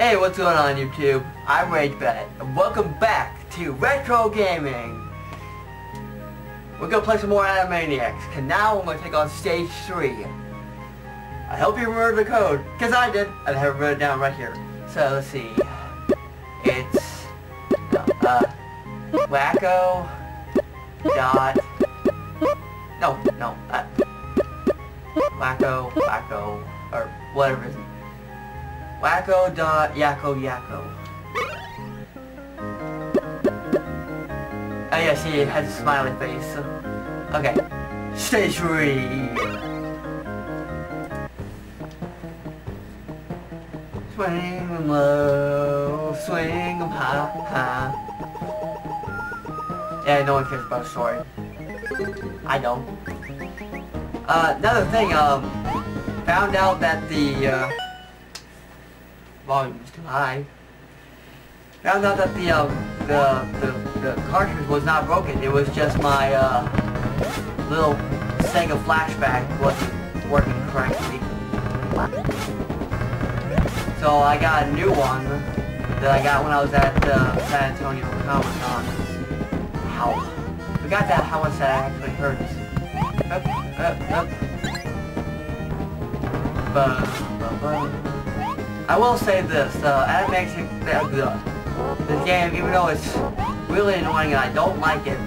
Hey, what's going on YouTube? I'm RageBad, and welcome back to Retro Gaming! We're gonna play some more Animaniacs, and now I'm gonna take on Stage 3. I hope you remember the code, because I did, and I have it written down right here. So, let's see. It's... wacko... dot... wacko, or whatever it is. Wacko dot yakko yakko. Oh yeah, she has a smiley face. Okay. Stage 3! Swing them low, swing them high. Yeah, no one cares about the story. I don't. Another thing, found out that the, volume was too high. Found out that the cartridge was not broken. It was just my little Sega flashback wasn't working correctly. So I got a new one that I got when I was at San Antonio Comic Con. Ow. I forgot that how much that actually hurts. I will say this, the game, even though it's really annoying and I don't like it,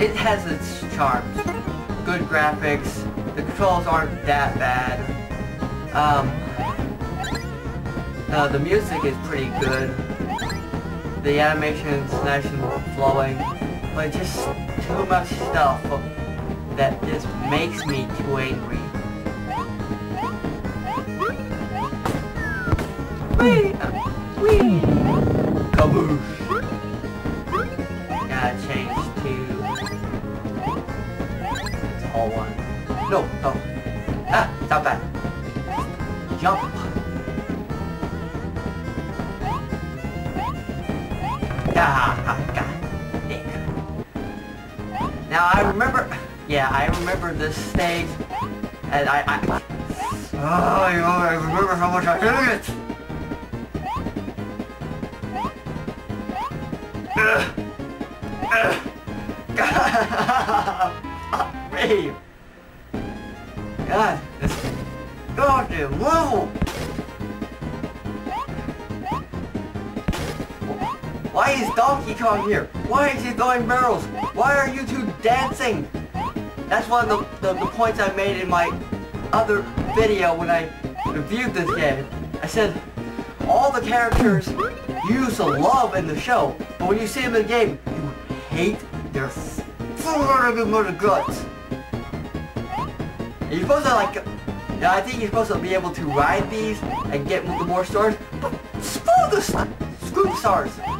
it has its charms. Good graphics, the controls aren't that bad, the music is pretty good, the animation's nice and flowing, but just too much stuff that just makes me too angry. Whee! Whee! Kaboosh! Gotta change to... It's all one. No! No! Ah! Stop that! Jump! Dick. Now I remember... Yeah, I remember this stage. And I remember how much I hated it! Me. God, this goddamn level! Why is Donkey Kong here? Why is he throwing barrels? Why are you two dancing? That's one of the points I made in my other video when I reviewed this game. I said, all the characters you used to love in the show, but when you see them in the game, you hate their fucking guts. You're supposed to like, yeah, I think you're supposed to be able to ride these and get more stars, but screw the stars. Yeah.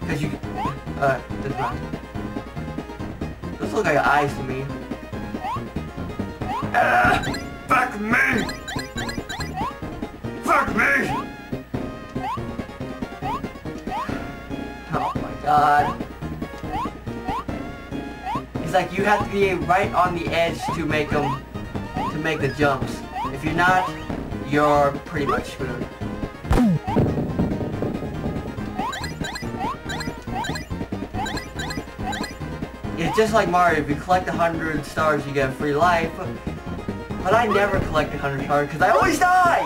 Because you, does not. Those look like eyes to me. Fuck me! Fuck me! Oh my god. It's like you have to be right on the edge to make the jumps. If you're not, you're pretty much screwed. It's just like Mario. If you collect 100 stars, you get a free life. But I never collect 100 stars because I always die.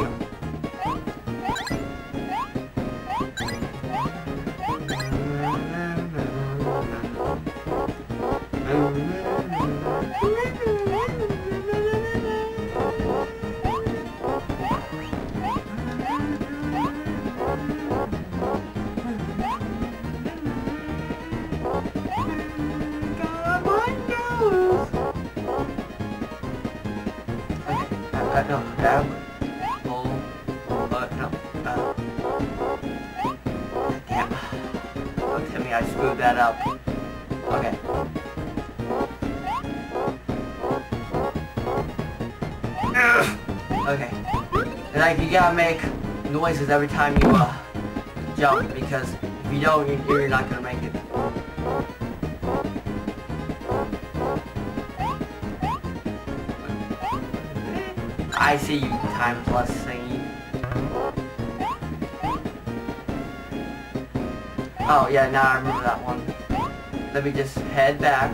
I screwed that up. Okay. Okay. And like you gotta make noises every time you jump, because if you don't, you're not gonna make it. I see you, timeless thingy. Oh, yeah, now I remember that one. Let me just head back,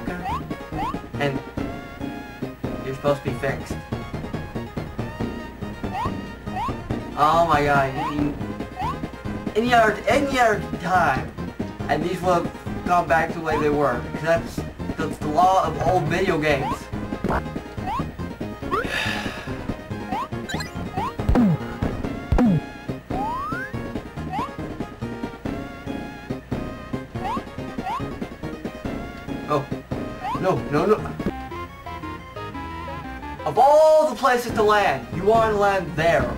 and you're supposed to be fixed. Oh my god, any other time, and these will have gone back to the way they were, because that's the law of old video games. No, of all the places to land, you want to land there.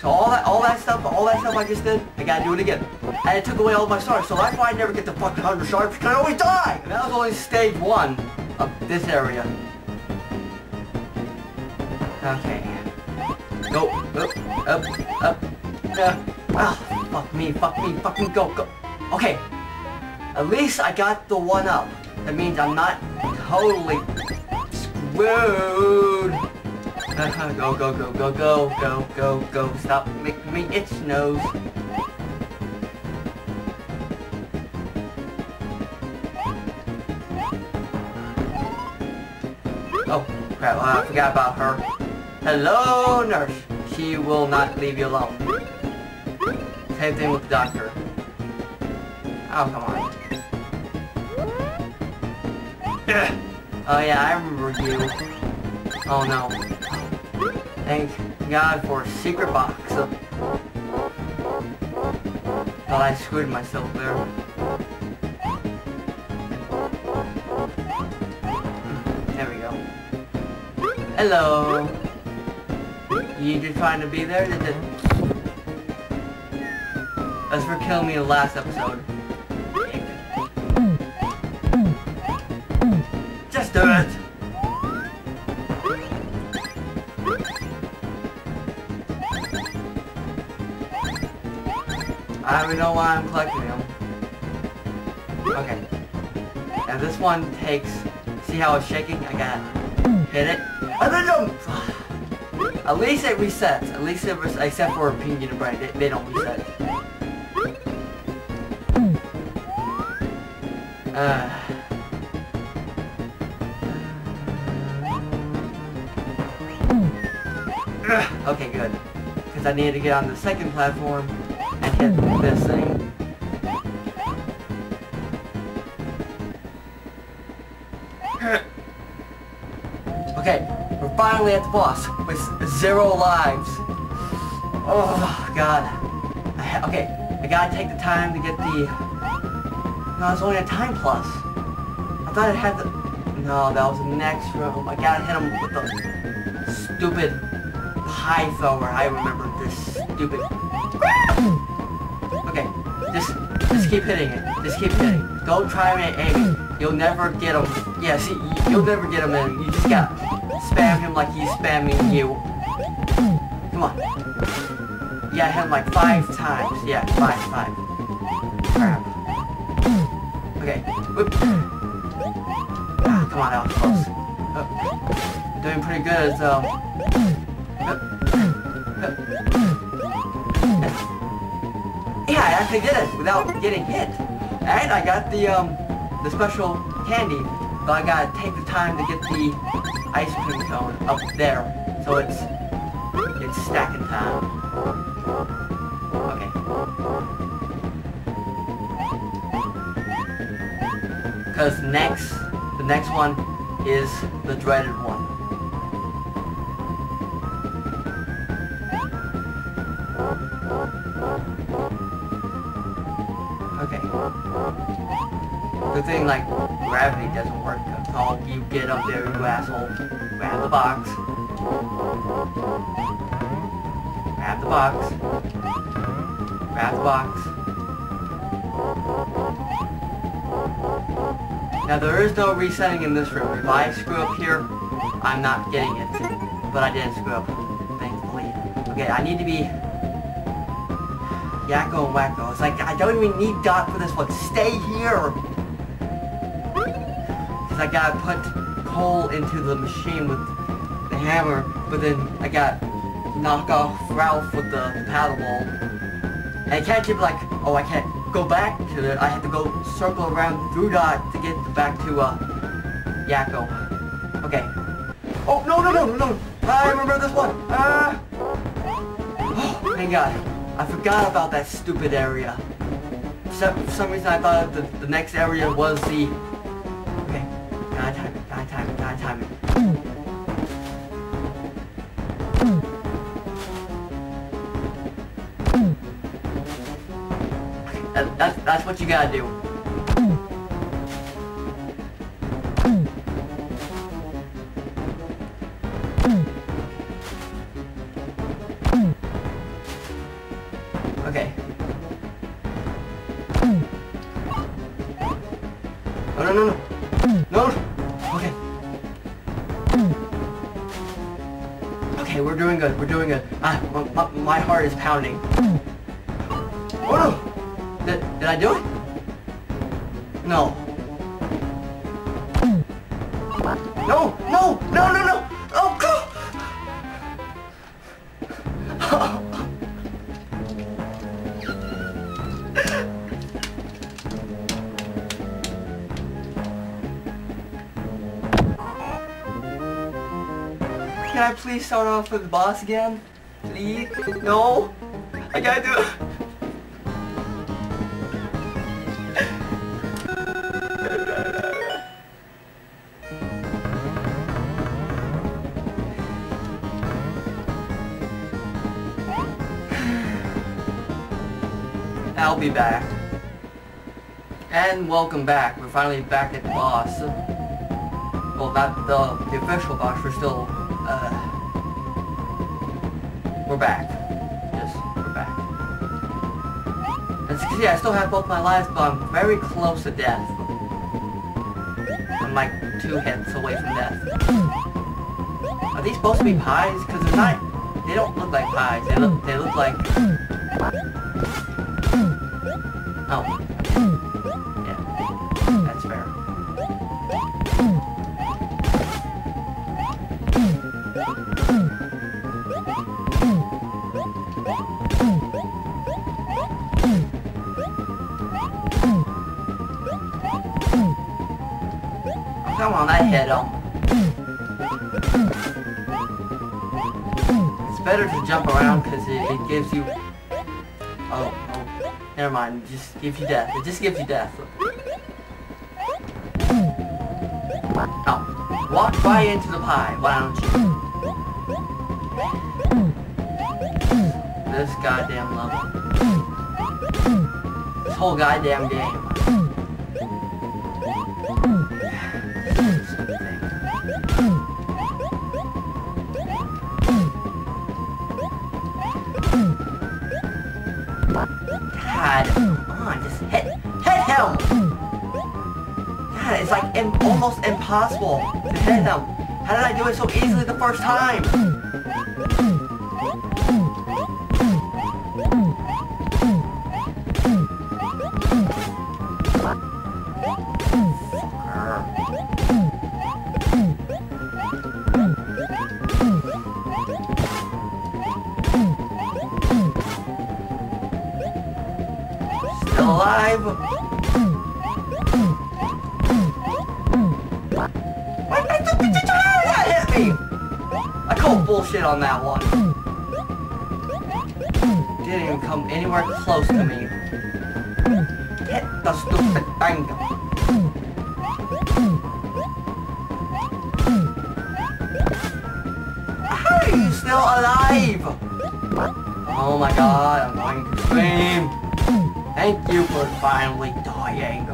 So all that stuff I just did, I gotta do it again. And it took away all my stars, so that's why I never get the fucking 100 stars, because I always die! And that was only stage 1 of this area. Okay. Go. Up. Oh, fuck me, go. Okay. At least I got the one up. That means I'm not totally screwed. Go. Stop making me itch nose. Oh, crap. I forgot about her. Hello, nurse. She will not leave you alone. Same thing with the doctor. Oh, come on. Oh yeah, I remember you. Oh no. Thank God for a secret box. Well, I screwed myself there. There we go. Hello. You just trying to be there? That's for killing me the last episode. Do it! I don't even know why I'm collecting them. Okay. Now this one takes... See how it's shaking? I gotta hit it. And then jump! At least it resets. At least it resets, except for Pinky and Bright. They don't reset. Okay, good. Because I needed to get on the second platform and hit this thing. Okay, we're finally at the boss with 0 lives. Oh, God. Okay, I gotta take the time to get the... No, it's only a time plus. I thought it had the... No, that was the next room. I gotta hit him with the stupid... high thrower. I remember this stupid. Okay, just keep hitting it. Just keep hitting. Don't try and aim. You'll never get him. Yeah, see, you'll never get him in. You just gotta spam him like he's spamming you. Come on. Yeah, I hit him like 5 times. Yeah, 5. Crap. Okay. Whoop. Ah, come on, that was close. Oh, doing pretty good as yeah, I actually did it without getting hit. And I got the special candy, but I gotta take the time to get the ice cream cone up there. So it's stacking time. Okay. Cause the next one is the dreaded one. Good thing, like, gravity doesn't work until you get up there, you asshole. Grab the box. Grab the box. Grab the box. Now, there is no resetting in this room. If I screw up here, I'm not getting it. But I didn't screw up, thankfully. Okay, I need to be... Yakko and Wacko. It's like, I don't even need Dot for this one. Stay here! Because I gotta put coal into the machine with the hammer, but then I got knockoff Ralph with the paddle ball. And I can't keep like, oh, I can't go back to it. I have to go circle around through that to get back to Yakko. Okay. Oh, no. I remember this one. Oh, thank God. I forgot about that stupid area. Except for some reason I thought the next area was the... Okay. Gotta time it. That's what you gotta do. Okay. No. Okay. Okay, we're doing good. Ah, my heart is pounding. Oh no! Did I do it? No. No! Oh, God! Can I please start off with the boss again? Please? No? I gotta do it. I'll be back. And welcome back. We're finally back at the boss. Well, not the official boss. We're still, we're back. Yes, we're back. As you can see, I still have both my lives, but I'm very close to death. I'm like 2 hits away from death. Are these supposed to be pies? Because they're not... They don't look like pies. They look like... Oh. Yeah. That's fair. Oh, come on, that hit him. It's better to jump around because it gives you... Oh. Never mind, it just gives you death. Oh. Walk right into the pie, why don't you? This goddamn level. This whole goddamn game. God, come on, just hit him! God, it's like almost impossible to hit him. How did I do it so easily the first time? Alive. What? How did that hit me? I call bullshit on that one. Didn't even come anywhere close to me. Hit the stupid thing. How are you still alive? Oh my God, I'm going to scream. Thank you for finally dying.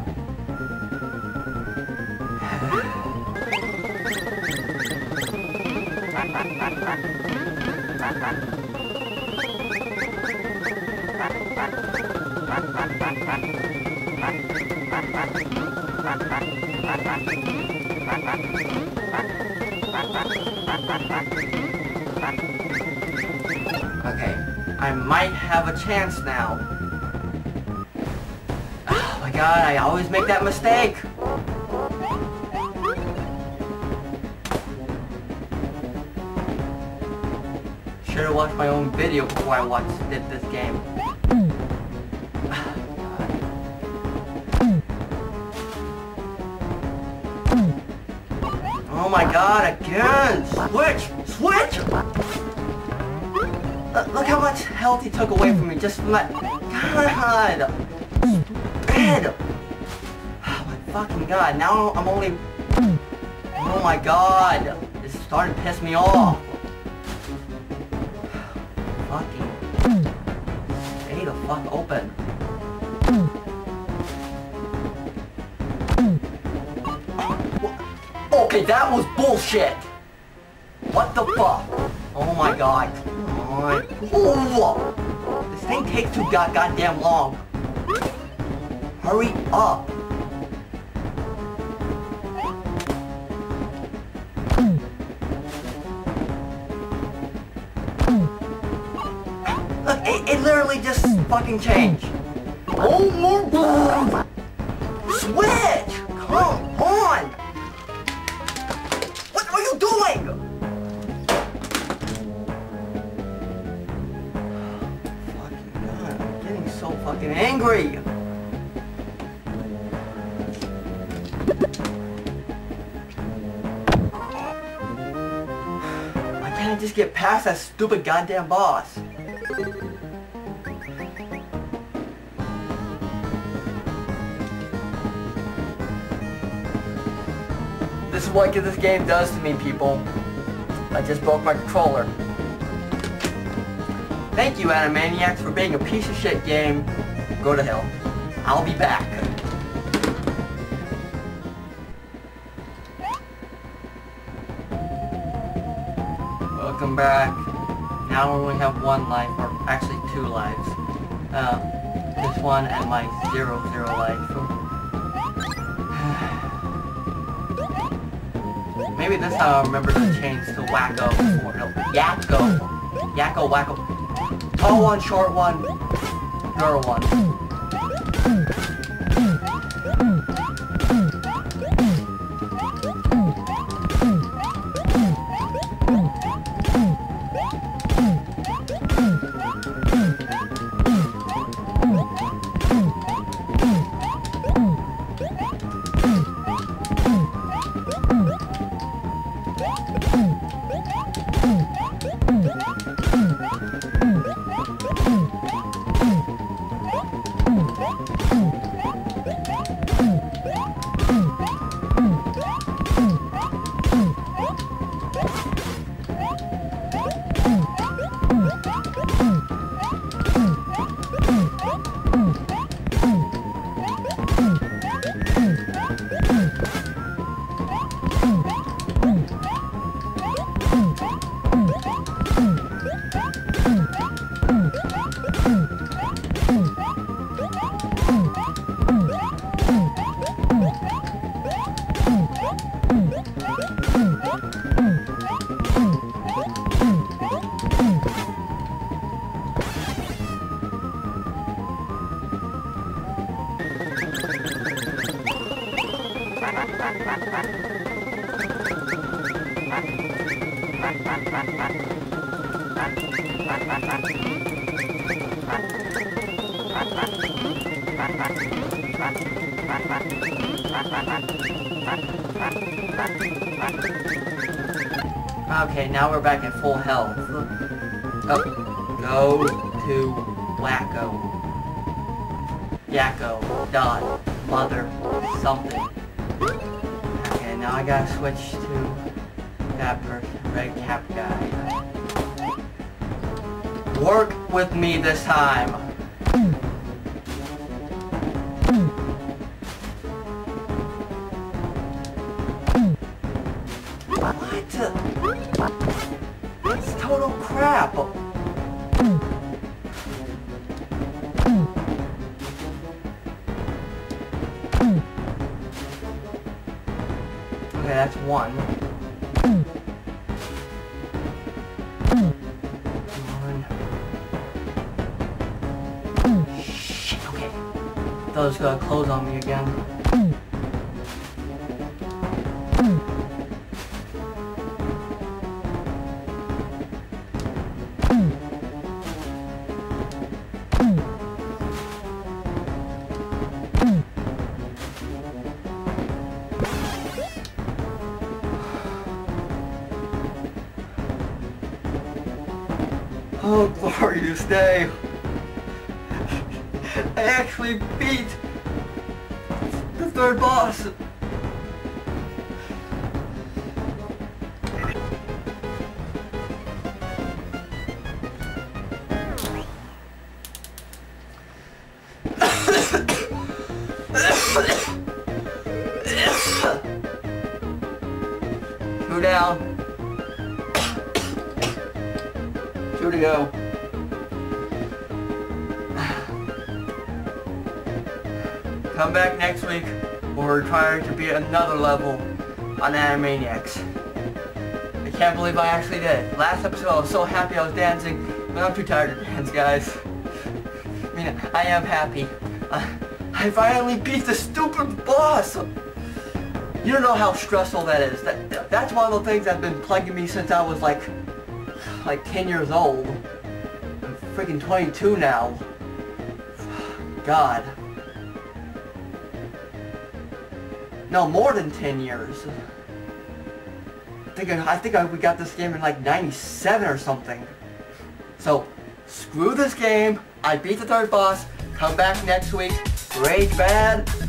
Okay, I might have a chance now. God, I always make that mistake. should have watched my own video before I did this game. Oh my god, again! Switch! Switch! Look how much health he took away from me just from that. God! Red! Oh my fucking god, now I'm only... Oh my god! This is starting to piss me off! Fucking... Stay the fuck open! Okay, that was bullshit! What the fuck? Oh my god, come on. Oh, this thing takes too goddamn long. Hurry up! Look, it literally just fucking changed. Oh my god! Switch! Come on! What are you doing? Fucking angry! Why can't I just get past that stupid goddamn boss? This is what this game does to me, people. I just broke my controller. Thank you, Animaniacs, for being a piece of shit game. Go to hell. I'll be back. Welcome back. Now we only have one life, or actually two lives. This one and my zero life. Maybe this time I'll remember to change to Wacko. Or no, Yakko. Yakko Wacko. Tall one, short one, girl one. Okay, now we're back in full health. Oh, go to Wacko. Yakko, dot, mother, something. Okay, now I gotta switch to that person, red cap guy. Work with me this time! That's one. Shit, okay. Those gotta close on me again. Oh, glorious day! I actually beat the third boss! Two down. Two to go. Come back next week where we're trying to beat another level on Animaniacs. I can't believe I actually did it. Last episode I was so happy I was dancing, but I'm too tired to dance, guys. I mean, I am happy. I finally beat the stupid boss! You don't know how stressful that is. That's one of the things that's been plaguing me since I was like 10 years old. I'm freaking 22 now. God. No, more than 10 years. I think we got this game in like 97 or something. So, screw this game. I beat the third boss. Come back next week. RageBad.